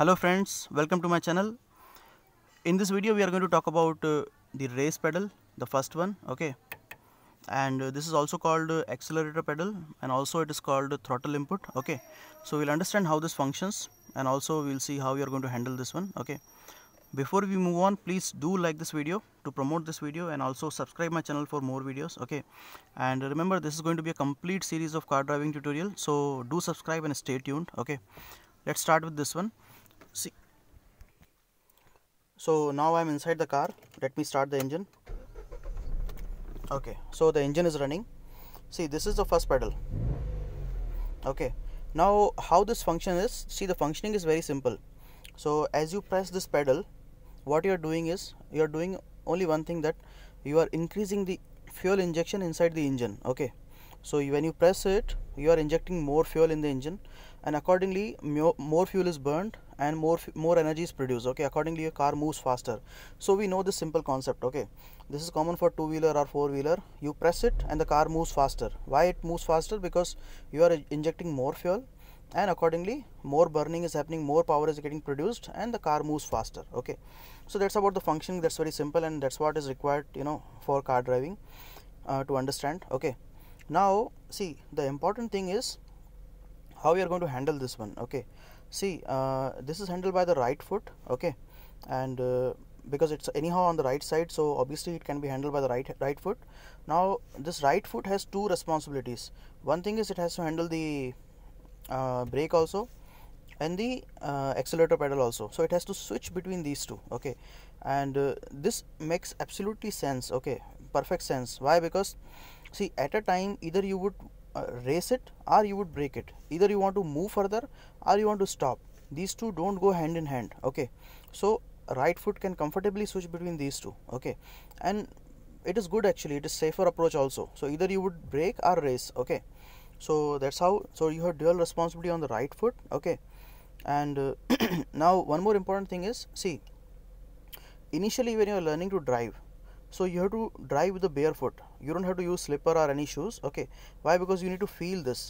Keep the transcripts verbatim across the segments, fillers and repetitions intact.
Hello friends, welcome to my channel. In this video we are going to talk about uh, the race pedal, the first one, okay, and uh, this is also called uh, accelerator pedal, and also it is called uh, throttle input, okay. So we'll understand how this functions, and also we'll see how you are going to handle this one, okay. Before we move on, please do like this video to promote this video, and also subscribe my channel for more videos, okay. And remember, this is going to be a complete series of car driving tutorial, so do subscribe and stay tuned, okay. Let's start with this one. See, so now I'm inside the car. Let me start the engine. Okay, so the engine is running. See, this is the first pedal, okay. Now how this function is, see, the functioning is very simple. So as you press this pedal, what you are doing is, you are doing only one thing, that you are increasing the fuel injection inside the engine, okay. So when you press it, you are injecting more fuel in the engine, and accordingly more fuel is burned and more more energy is produced, okay. Accordingly your car moves faster. So we know this simple concept, okay. This is common for two-wheeler or four-wheeler. You press it and the car moves faster. Why it moves faster? Because you are injecting more fuel, and accordingly more burning is happening, more power is getting produced, and the car moves faster, okay. So that's about the function. That's very simple, and that's what is required, you know, for car driving uh, to understand, okay. Now see, the important thing is how we are going to handle this one, okay. See, uh, this is handled by the right foot, okay, and uh, because it's anyhow on the right side, so obviously it can be handled by the right right foot. Now this right foot has two responsibilities. One thing is, it has to handle the uh, brake also, and the uh, accelerator pedal also. So it has to switch between these two, okay. And uh, this makes absolutely sense, okay, perfect sense. Why? Because see, at a time either you would Uh, race it or you would break it, either you want to move further or you want to stop. These two don't go hand in hand, okay. So right foot can comfortably switch between these two, okay, and it is good, actually it is safer approach also. So either you would break or race, okay. So that's how, so you have dual responsibility on the right foot, okay. And uh, now one more important thing is, see, initially when you are learning to drive, so you have to drive with the bare foot. You don't have to use slipper or any shoes, okay. Why? Because you need to feel this,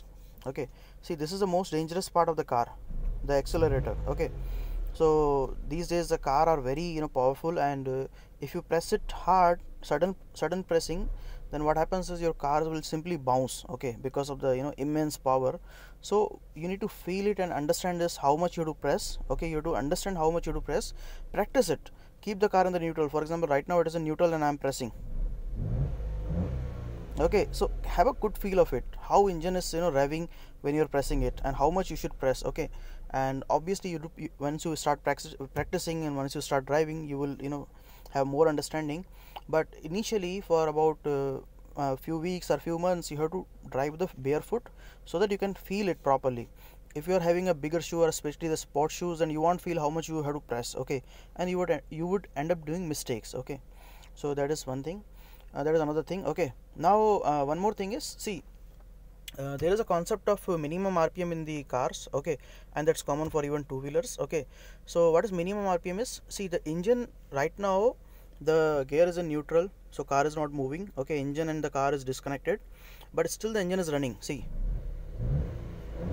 okay. See, this is the most dangerous part of the car, the accelerator, okay. So these days the car are very, you know, powerful, and uh, if you press it hard, sudden sudden pressing, then what happens is your car will simply bounce, okay, because of the, you know, immense power. So you need to feel it and understand this, how much you have to press, okay. You have to understand how much you have to press, practice it. Keep the car in the neutral. For example, right now it is in neutral and I am pressing, okay. So have a good feel of it, how engine is, you know, revving when you are pressing it, and how much you should press, okay. And obviously you do, you, once you start practice, practicing and once you start driving, you will, you know, have more understanding. But initially for about uh, a few weeks or few months, you have to drive the barefoot so that you can feel it properly. If you are having a bigger shoe, or especially the sport shoes, and you won't feel how much you have to press, okay, and you would you would end up doing mistakes, okay. So that is one thing. Uh, that is another thing, okay. Now uh, one more thing is, see, uh, there is a concept of uh, minimum R P M in the cars, okay, and that's common for even two-wheelers, okay. So what is minimum R P M is, see, the engine right now, the gear is in neutral, so car is not moving, okay. Engine and the car is disconnected, but still the engine is running. See,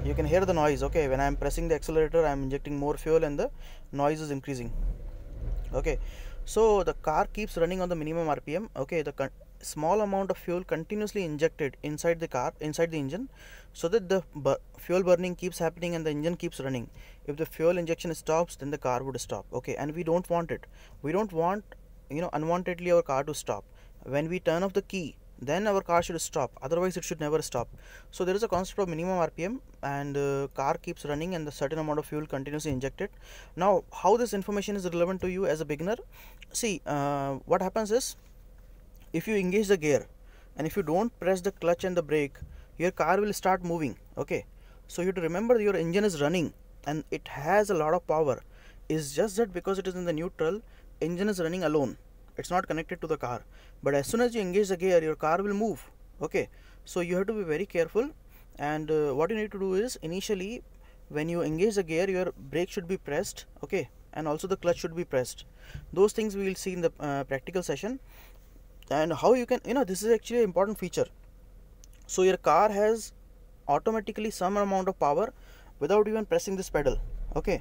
you can hear the noise, okay. When I am pressing the accelerator, I am injecting more fuel and the noise is increasing, okay. So the car keeps running on the minimum R P M, okay. The con small amount of fuel continuously injected inside the car, inside the engine, so that the bu fuel burning keeps happening and the engine keeps running. If the fuel injection stops, then the car would stop, okay. And we don't want it. We don't want, you know, unwantedly our car to stop. When we turn off the key, then our car should stop, otherwise it should never stop. So there is a concept of minimum R P M, and uh, car keeps running and the certain amount of fuel continuously injected. Now how this information is relevant to you as a beginner, see, uh, what happens is, if you engage the gear and if you don't press the clutch and the brake, your car will start moving, okay. So you have to remember, your engine is running and it has a lot of power. It's just that because it is in the neutral, engine is running alone, it's not connected to the car. But as soon as you engage the gear, your car will move, okay. So you have to be very careful, and uh, what you need to do is, initially when you engage the gear, your brake should be pressed, okay, and also the clutch should be pressed. Those things we will see in the uh, practical session. And how you can, you know, this is actually an important feature. So your car has automatically some amount of power without even pressing this pedal, okay.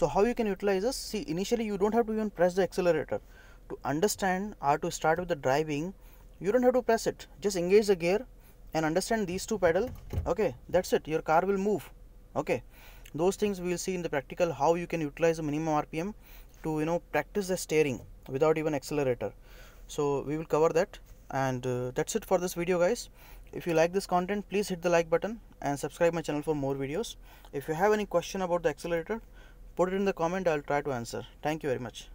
So how you can utilize this? See, initially you don't have to even press the accelerator. To understand or to start with the driving, you don't have to press it. Just engage the gear and understand these two pedal. Okay, that's it. Your car will move. Okay, those things we will see in the practical, how you can utilize the minimum R P M to, you know, practice the steering without even accelerator. So we will cover that, and uh, that's it for this video, guys. If you like this content, please hit the like button and subscribe my channel for more videos. If you have any question about the accelerator, put it in the comment. I'll try to answer. Thank you very much.